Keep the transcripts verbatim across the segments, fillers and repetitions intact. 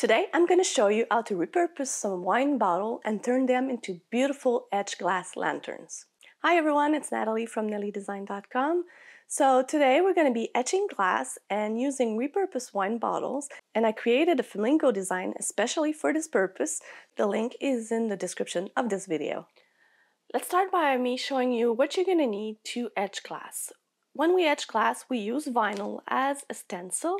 Today I'm going to show you how to repurpose some wine bottles and turn them into beautiful etched glass lanterns. Hi everyone, it's Natalie from nelly design dot com. So today we're going to be etching glass and using repurposed wine bottles, and I created a flamingo design especially for this purpose. The link is in the description of this video. Let's start by me showing you what you're going to need to etch glass. When we etch glass, we use vinyl as a stencil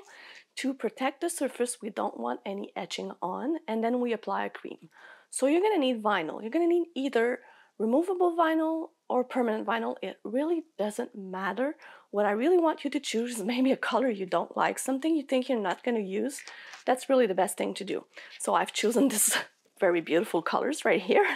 to protect the surface we don't want any etching on, and then we apply a cream. So you're going to need vinyl. You're going to need either removable vinyl or permanent vinyl. It really doesn't matter. What I really want you to choose is maybe a color you don't like, something you think you're not going to use. That's really the best thing to do. So I've chosen this very beautiful colors right here.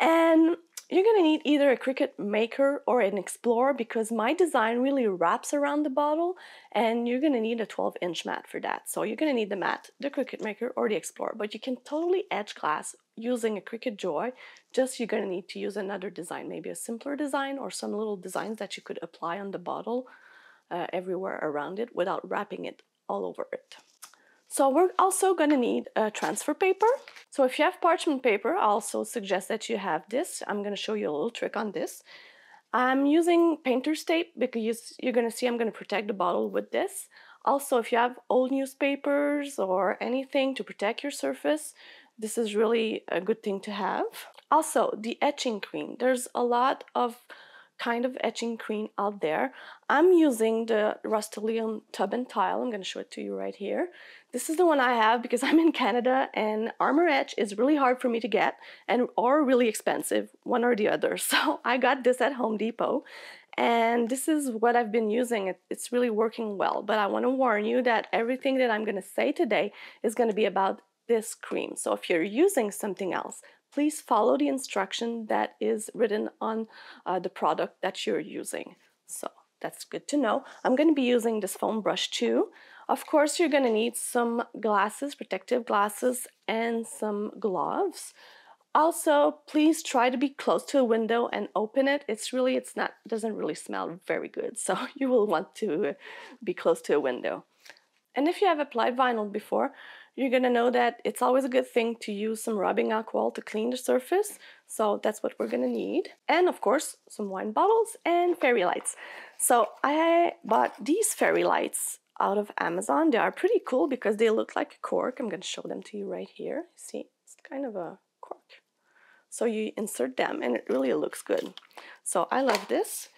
And you're going to need either a Cricut Maker or an Explorer, because my design really wraps around the bottle, and you're going to need a twelve inch mat for that. So you're going to need the mat, the Cricut Maker, or the Explorer, but you can totally etch glass using a Cricut Joy. Just you're going to need to use another design, maybe a simpler design or some little designs that you could apply on the bottle uh, everywhere around it without wrapping it all over it. So we're also going to need a transfer paper. So if you have parchment paper, I also suggest that you have this. I'm going to show you a little trick on this. I'm using painter's tape because you're going to see I'm going to protect the bottle with this. Also, if you have old newspapers or anything to protect your surface, this is really a good thing to have. Also, the etching cream. There's a lot of kind of etching cream out there. I'm using the Rust-Oleum Tub and Tile. I'm going to show it to you right here. This is the one I have because I'm in Canada, and Armor Etch is really hard for me to get, and or really expensive, one or the other. So I got this at Home Depot, and this is what I've been using. It's really working well, but I want to warn you that everything that I'm going to say today is going to be about this cream. So if you're using something else, please follow the instruction that is written on uh, the product that you're using. So that's good to know. I'm going to be using this foam brush too. Of course, you're going to need some glasses, protective glasses, and some gloves. Also, please try to be close to a window and open it. It's really, it's not, doesn't really smell very good. So you will want to be close to a window. And if you have applied vinyl before, you're going to know that it's always a good thing to use some rubbing alcohol to clean the surface. So that's what we're going to need. And of course, some wine bottles and fairy lights. So I bought these fairy lights out of Amazon. They are pretty cool because they look like a cork. I'm going to show them to you right here. See, it's kind of a cork. So you insert them and it really looks good. So I love this.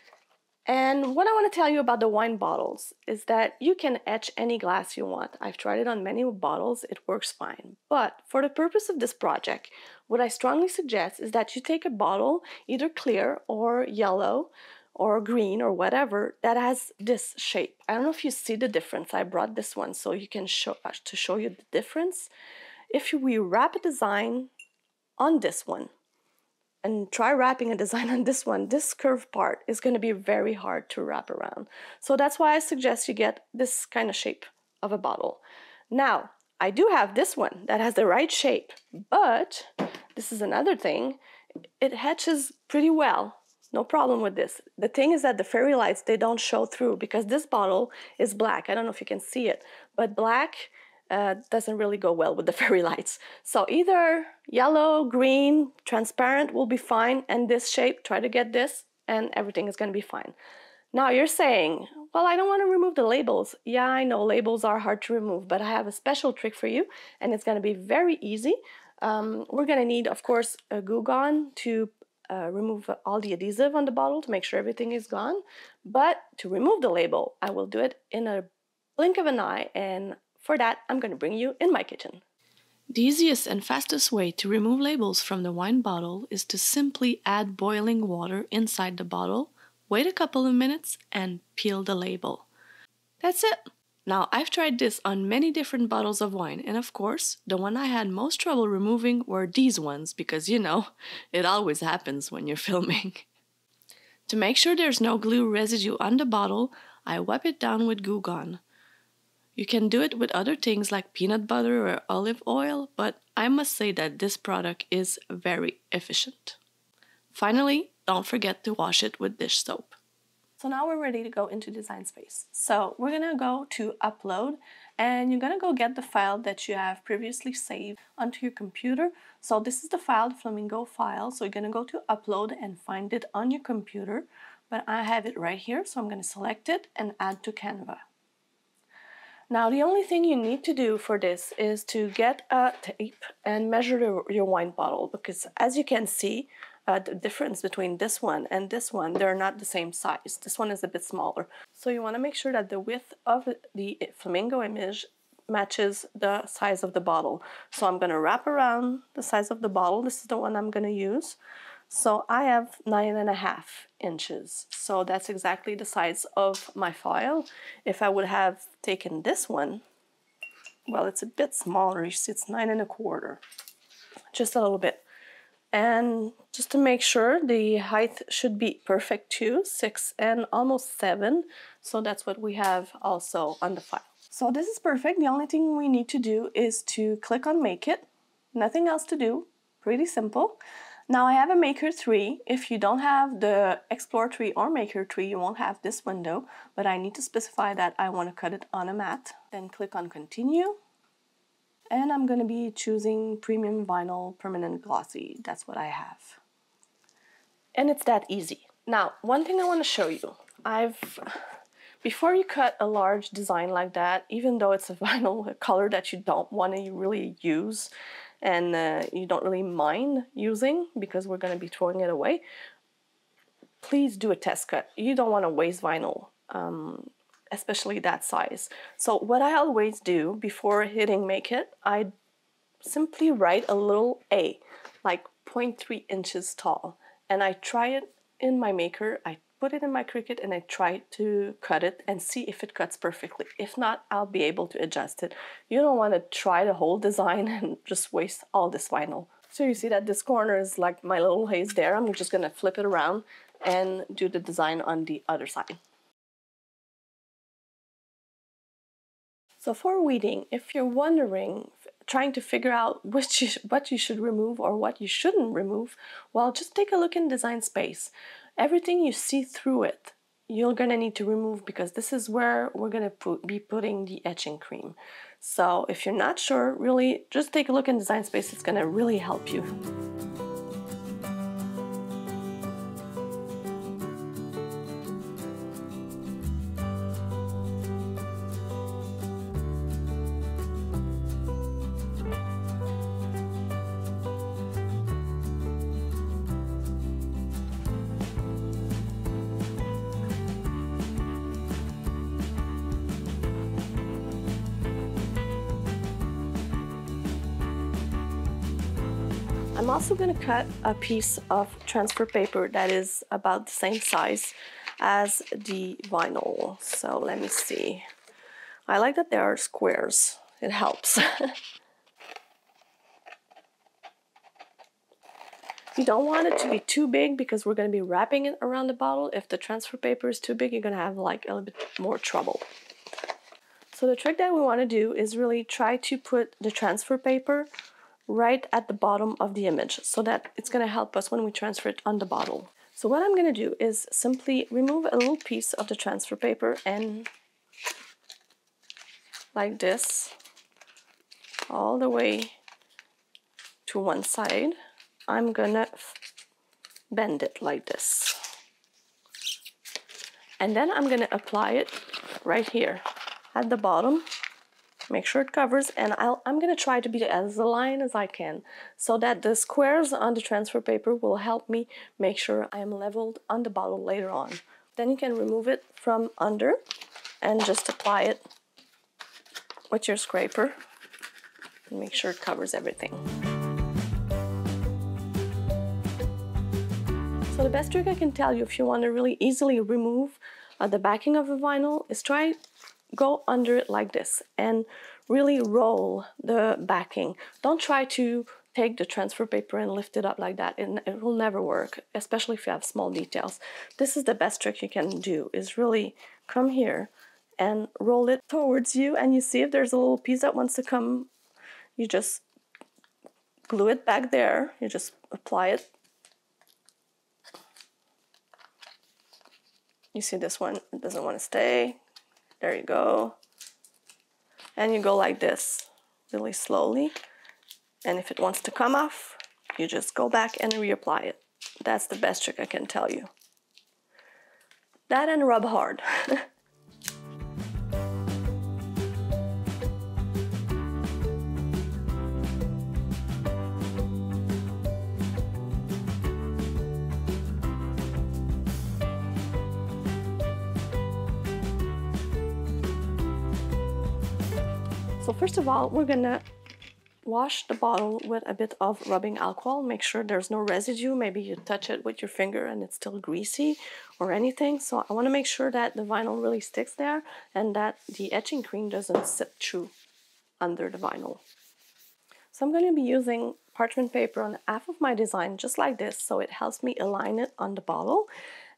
And what I want to tell you about the wine bottles is that you can etch any glass you want. I've tried it on many bottles, it works fine. But for the purpose of this project, what I strongly suggest is that you take a bottle, either clear or yellow or green or whatever, that has this shape. I don't know if you see the difference. I brought this one so you can show to show you the difference. If we wrap a design on this one, and try wrapping a design on this one, this curved part is going to be very hard to wrap around. So that's why I suggest you get this kind of shape of a bottle. Now, I do have this one that has the right shape, but this is another thing. It hatches pretty well. No problem with this. The thing is that the fairy lights, they don't show through because this bottle is black. I don't know if you can see it, but black Uh, doesn't really go well with the fairy lights. So either yellow, green, transparent will be fine, and this shape, try to get this, and everything is going to be fine. Now you're saying, well, I don't want to remove the labels. Yeah, I know labels are hard to remove, but I have a special trick for you, and it's going to be very easy. Um, we're going to need, of course, a Goo Gone to Uh, remove all the adhesive on the bottle to make sure everything is gone. But to remove the label, I will do it in a blink of an eye, and for that, I'm going to bring you in my kitchen. The easiest and fastest way to remove labels from the wine bottle is to simply add boiling water inside the bottle, wait a couple of minutes, and peel the label. That's it! Now, I've tried this on many different bottles of wine, and of course, the one I had most trouble removing were these ones, because, you know, it always happens when you're filming. To make sure there's no glue residue on the bottle, I wipe it down with Goo Gone. You can do it with other things like peanut butter or olive oil, but I must say that this product is very efficient. Finally, don't forget to wash it with dish soap. So now we're ready to go into Design Space. So we're gonna go to Upload, and you're gonna go get the file that you have previously saved onto your computer. So this is the file, the Flamingo file. So you're gonna go to Upload and find it on your computer. But I have it right here, so I'm gonna select it and add to Canva. Now the only thing you need to do for this is to get a tape and measure your wine bottle, because as you can see, Uh, the difference between this one and this one, they're not the same size. This one is a bit smaller. So you want to make sure that the width of the flamingo image matches the size of the bottle. So I'm going to wrap around the size of the bottle. This is the one I'm going to use. So I have nine and a half inches. So that's exactly the size of my file. If I would have taken this one, well, it's a bit smaller. You see, it's nine and a quarter, just a little bit. And just to make sure, the height should be perfect too, six and almost seven. So that's what we have also on the file. So this is perfect. The only thing we need to do is to click on Make It. Nothing else to do. Pretty simple. Now I have a Maker three. If you don't have the Explorer three or Maker three, you won't have this window. But I need to specify that I want to cut it on a mat. Then click on Continue. And I'm going to be choosing Premium Vinyl Permanent Glossy. That's what I have. And it's that easy. Now, one thing I want to show you. I've, before you cut a large design like that, even though it's a vinyl, a color that you don't want to really use and uh, you don't really mind using because we're going to be throwing it away, please do a test cut. You don't want to waste vinyl. Um, especially that size. So what I always do before hitting Make It, I simply write a little A, like zero point three inches tall, and I try it in my Maker, I put it in my Cricut, and I try to cut it and see if it cuts perfectly. If not, I'll be able to adjust it. You don't want to try the whole design and just waste all this vinyl. So you see that this corner is like my little haze there. I'm just going to flip it around and do the design on the other side. So for weeding, if you're wondering, trying to figure out which you, what you should remove or what you shouldn't remove, well, just take a look in Design Space. Everything you see through it, you're going to need to remove, because this is where we're going to put, be putting the etching cream. So if you're not sure, really, just take a look in Design Space. It's going to really help you. I'm also going to cut a piece of transfer paper that is about the same size as the vinyl. So let me see. I like that there are squares. It helps. You don't want it to be too big because we're going to be wrapping it around the bottle. If the transfer paper is too big, you're going to have like a little bit more trouble. So the trick that we want to do is really try to put the transfer paper right at the bottom of the image, so that it's going to help us when we transfer it on the bottle. So what I'm going to do is simply remove a little piece of the transfer paper, and like this, all the way to one side, I'm going to bend it like this. And then I'm going to apply it right here at the bottom. Make sure it covers, and I'll, I'm going to try to be as aligned as I can so that the squares on the transfer paper will help me make sure I am leveled on the bottle later on. Then you can remove it from under and just apply it with your scraper and make sure it covers everything. So the best trick I can tell you if you want to really easily remove uh, the backing of a vinyl is try go under it like this and really roll the backing. Don't try to take the transfer paper and lift it up like that. It, it will never work, especially if you have small details. This is the best trick you can do, is really come here and roll it towards you, and you see if there's a little piece that wants to come, you just glue it back there, you just apply it You see this one, it doesn't want to stay. There you go. And you go like this, really slowly. And if it wants to come off, you just go back and reapply it. That's the best trick I can tell you. That and rub hard. So first of all, we're gonna wash the bottle with a bit of rubbing alcohol. Make sure there's no residue. Maybe you touch it with your finger and it's still greasy or anything. So I want to make sure that the vinyl really sticks there and that the etching cream doesn't sip through under the vinyl. So I'm going to be using parchment paper on half of my design, just like this, so it helps me align it on the bottle.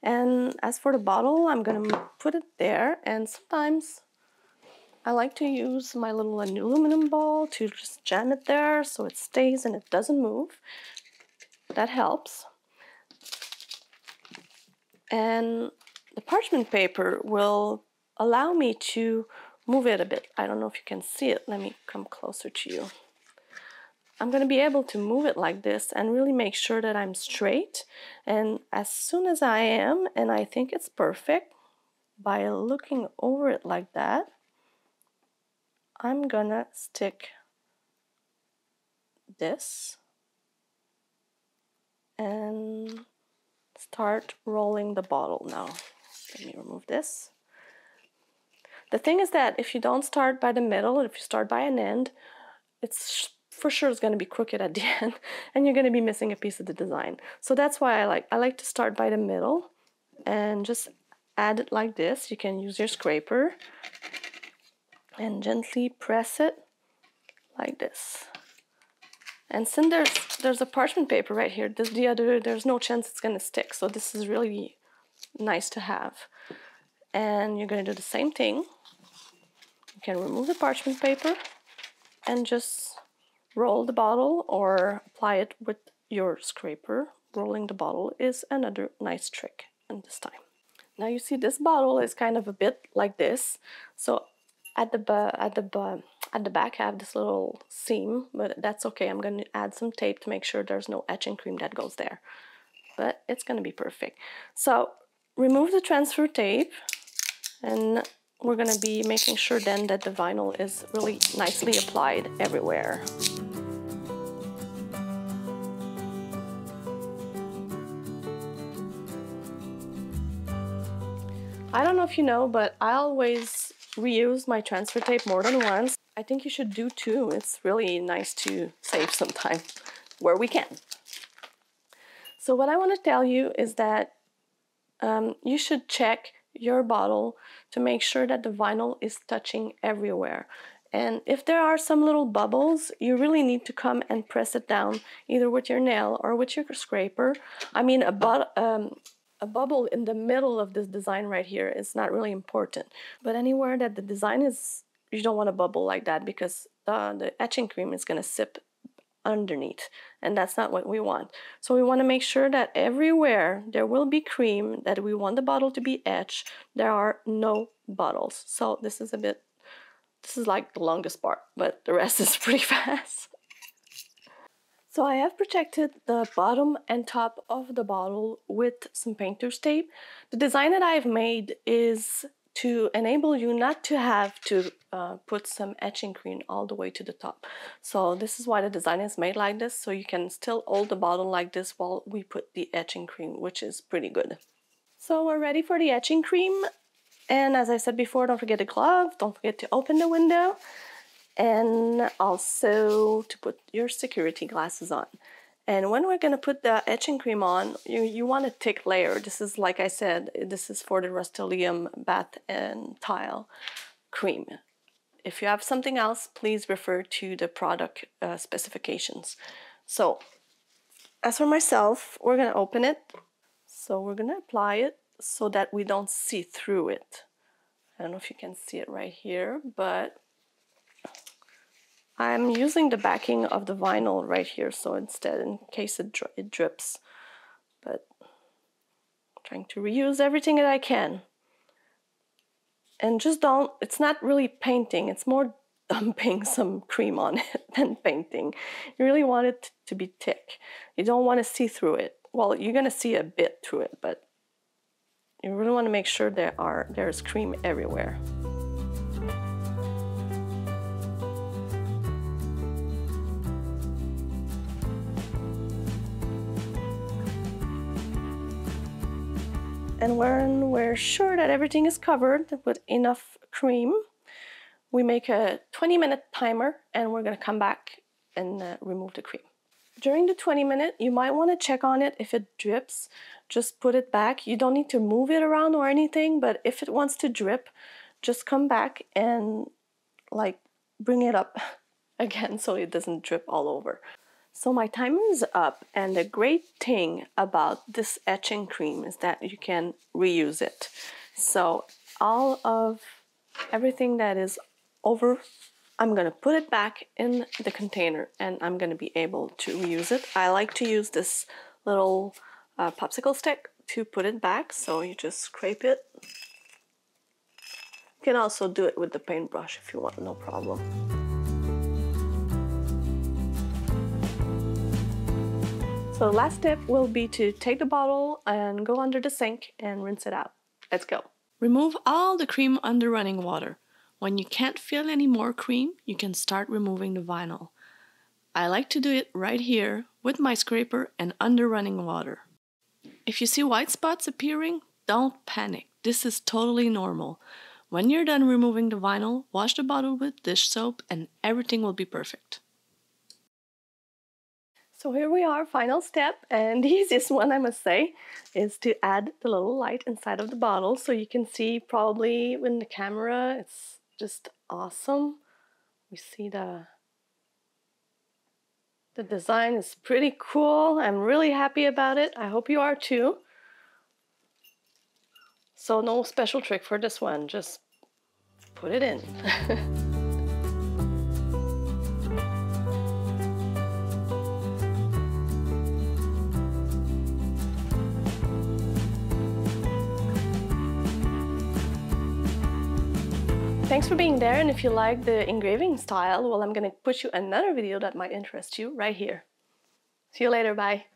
And as for the bottle, I'm going to put it there, and sometimes I like to use my little aluminum ball to just jam it there so it stays and it doesn't move. That helps. And the parchment paper will allow me to move it a bit. I don't know if you can see it. Let me come closer to you. I'm going to be able to move it like this and really make sure that I'm straight. And as soon as I am, and I think it's perfect, by looking over it like that, I'm gonna stick this and start rolling the bottle now. Let me remove this. The thing is that if you don't start by the middle, if you start by an end, it's for sure it's gonna be crooked at the end and you're gonna be missing a piece of the design. So that's why I like, I like to start by the middle and just add it like this. You can use your scraper and gently press it like this. And since there's, there's a parchment paper right here, this, the other, there's no chance it's gonna stick, so this is really nice to have. And you're gonna do the same thing. You can remove the parchment paper and just roll the bottle or apply it with your scraper. Rolling the bottle is another nice trick and this time. Now you see this bottle is kind of a bit like this, so At the, at, the at the back I have this little seam, but that's okay. I'm going to add some tape to make sure there's no etching cream that goes there. But it's going to be perfect. So remove the transfer tape, and we're going to be making sure then that the vinyl is really nicely applied everywhere. I don't know if you know, but I always reuse my transfer tape more than once. I think you should do too. It's really nice to save some time where we can. So what I want to tell you is that um, you should check your bottle to make sure that the vinyl is touching everywhere. And if there are some little bubbles, you really need to come and press it down either with your nail or with your scraper. I mean, a bottle, um, A bubble in the middle of this design right here is not really important, but anywhere that the design is, you don't want a bubble like that because uh, the etching cream is going to sip underneath, and that's not what we want. So we want to make sure that everywhere there will be cream that we want the bottle to be etched, there are no bubbles. So this is a bit, this is like the longest part, but the rest is pretty fast. So I have protected the bottom and top of the bottle with some painter's tape. The design that I've made is to enable you not to have to uh, put some etching cream all the way to the top. So this is why the design is made like this, so you can still hold the bottle like this while we put the etching cream, which is pretty good. So we're ready for the etching cream. And as I said before, don't forget the glove, don't forget to open the window, and also to put your security glasses on. And when we're gonna put the etching cream on, you, you want a thick layer. This is, like I said, this is for the Rust-Oleum bath and tile cream. If you have something else, please refer to the product uh, specifications. So, as for myself, we're gonna open it. So we're gonna apply it so that we don't see through it. I don't know if you can see it right here, but I'm using the backing of the vinyl right here, so instead, in case it, dri it drips, but trying to reuse everything that I can. And just don't, it's not really painting, it's more dumping some cream on it than painting. You really want it to be thick. You don't want to see through it. Well, you're going to see a bit through it, but you really want to make sure there are there's cream everywhere. And when we're sure that everything is covered with enough cream, we make a twenty minute timer, and we're going to come back and uh, remove the cream. During the twenty minute, you might want to check on it. If it drips, just put it back. You don't need to move it around or anything, but if it wants to drip, just come back and like bring it up again so it doesn't drip all over. So my timer is up, and the great thing about this etching cream is that you can reuse it. So all of everything that is over, I'm gonna put it back in the container, and I'm gonna be able to reuse it. I like to use this little uh, popsicle stick to put it back, so you just scrape it. You can also do it with the paintbrush if you want, no problem. So the last step will be to take the bottle and go under the sink and rinse it out. Let's go. Remove all the cream under running water. When you can't feel any more cream, you can start removing the vinyl. I like to do it right here with my scraper and under running water. If you see white spots appearing, don't panic. This is totally normal. When you're done removing the vinyl, wash the bottle with dish soap and everything will be perfect. So here we are, final step, and the easiest one, I must say, is to add the little light inside of the bottle. So you can see probably in the camera, it's just awesome. We see the, the design is pretty cool. I'm really happy about it. I hope you are too. So no special trick for this one, just put it in. Thanks for being there, and if you like the engraving style, well, I'm gonna put you another video that might interest you right here. See you later, bye!